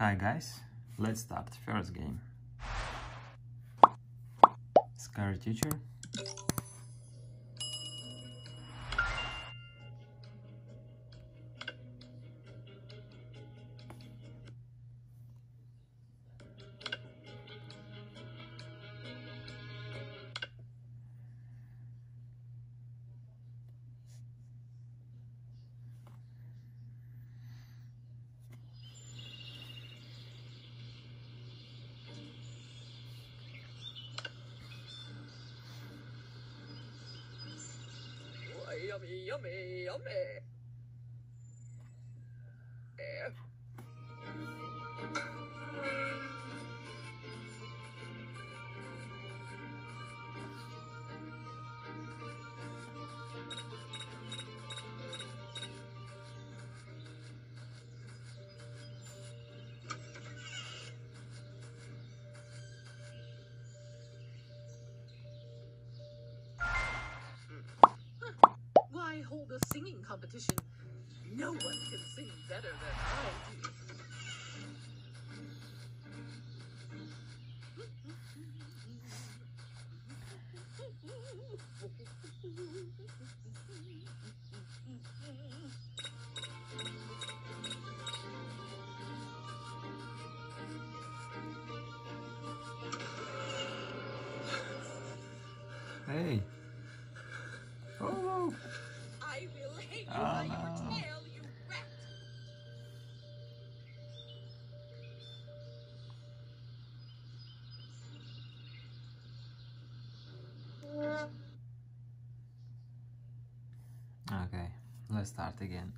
Hi guys, let's start first game. Scary Teacher. Yummy, yummy, yummy. Hold a singing competition. No one can sing better than I do. Hey. Oh. Oh, no. Okay, let's start again.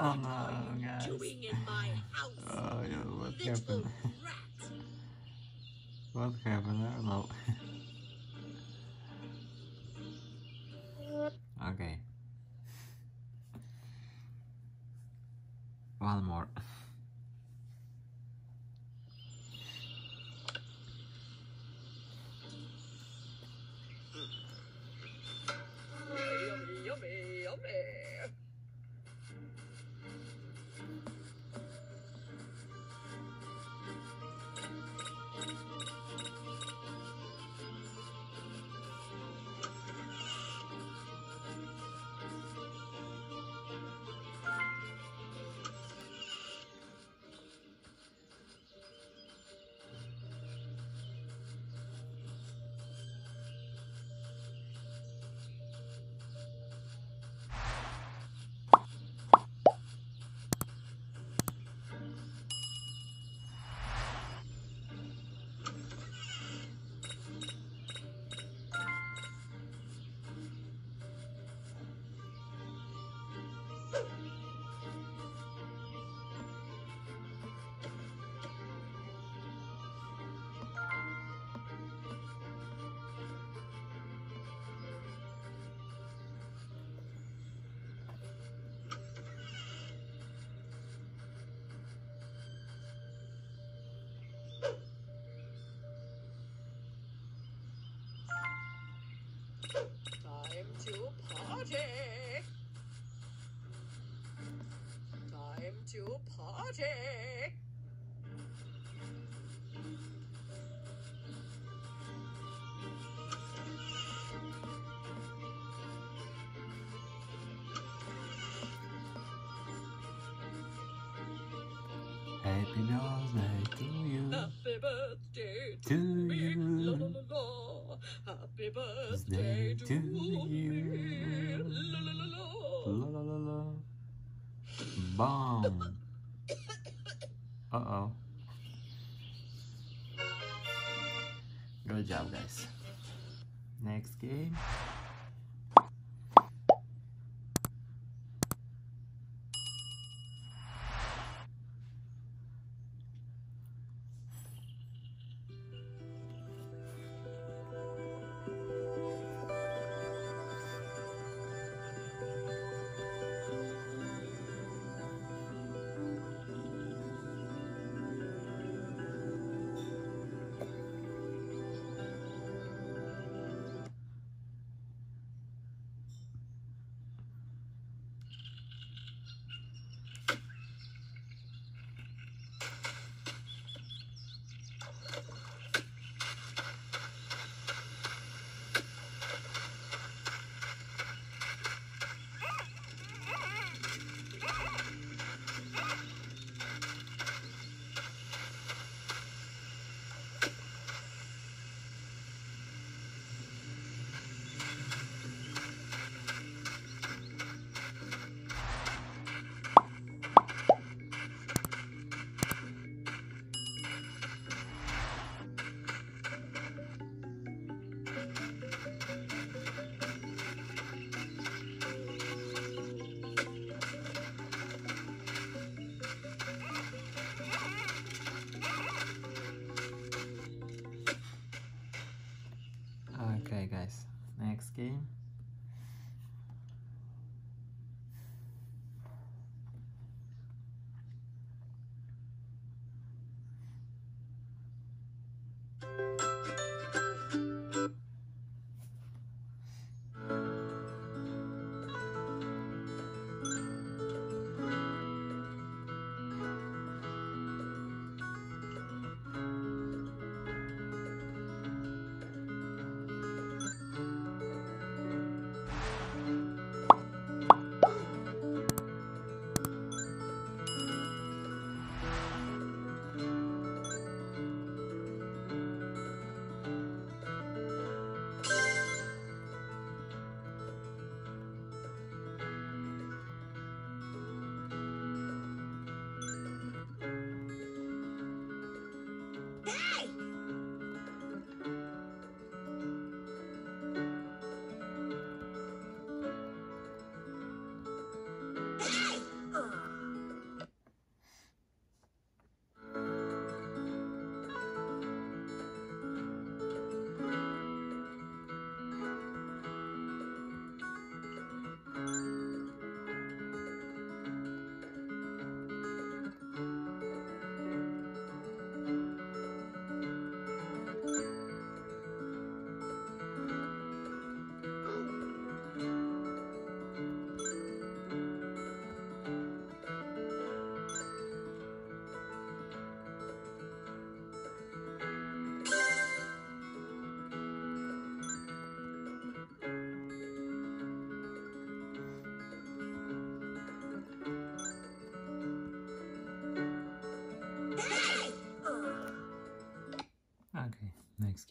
Oh no, guys. Doing in my house? Oh, yeah, what happened? What happened? I don't know. Okay. One more. Yummy, yummy, yummy. Time to party! Time to party! Happy birthday to you! Happy birthday to you! Happy birthday to you. La la la la. La la la. Bomb. Uh oh. Good job, guys. Next game. Next game. Next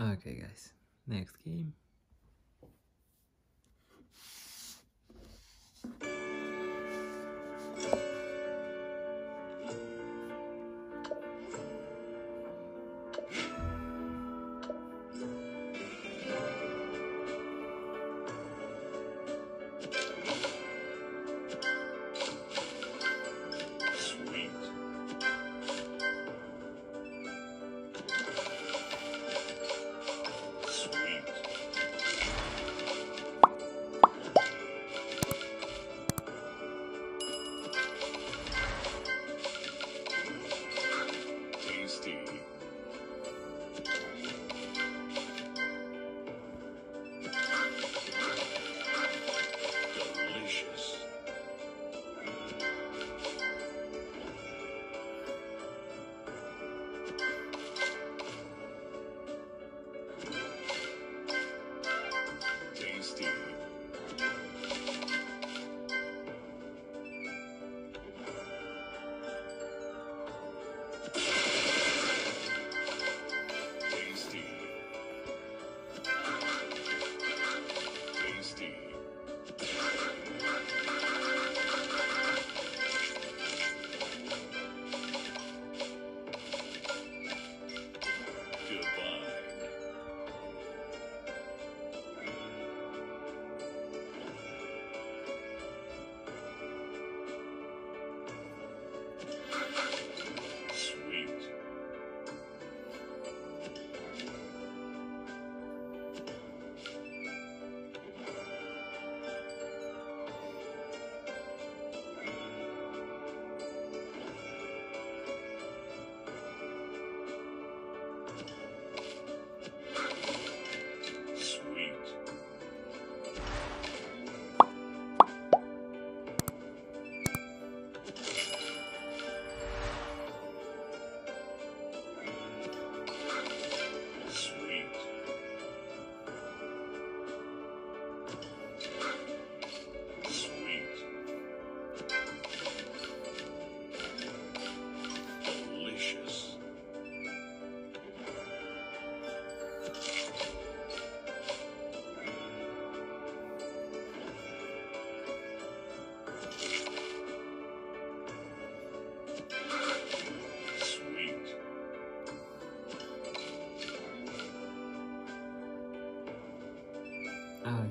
Okay guys, next game.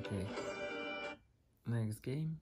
Okay, next game.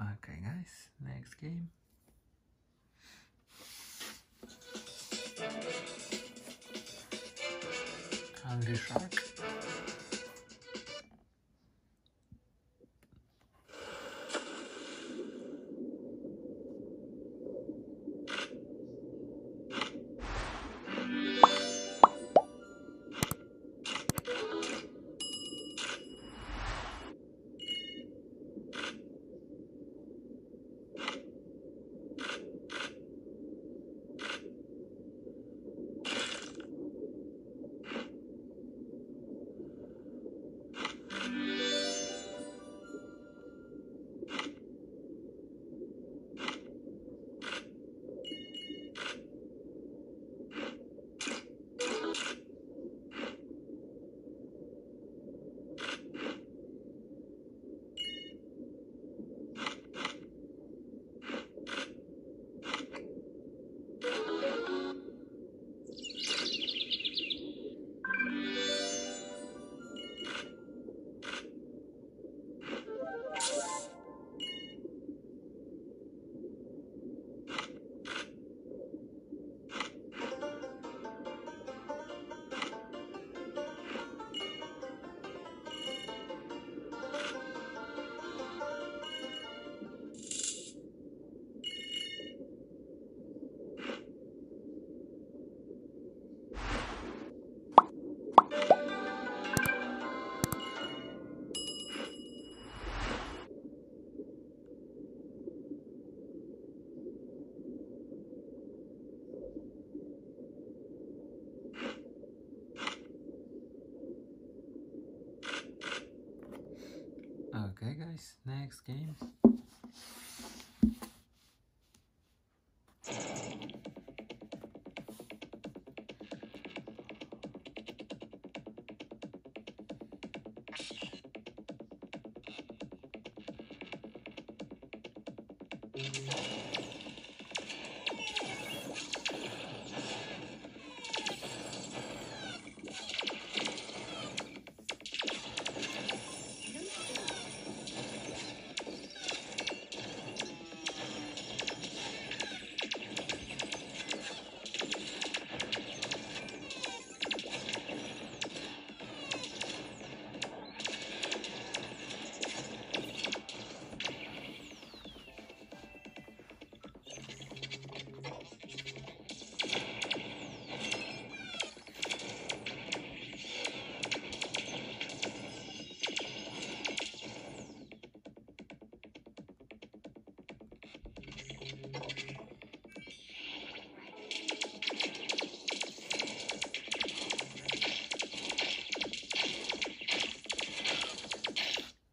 Okay guys, next game. Hungry Shark. Okay guys, next game.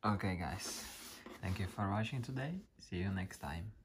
Okay guys, thank you for watching today, see you next time.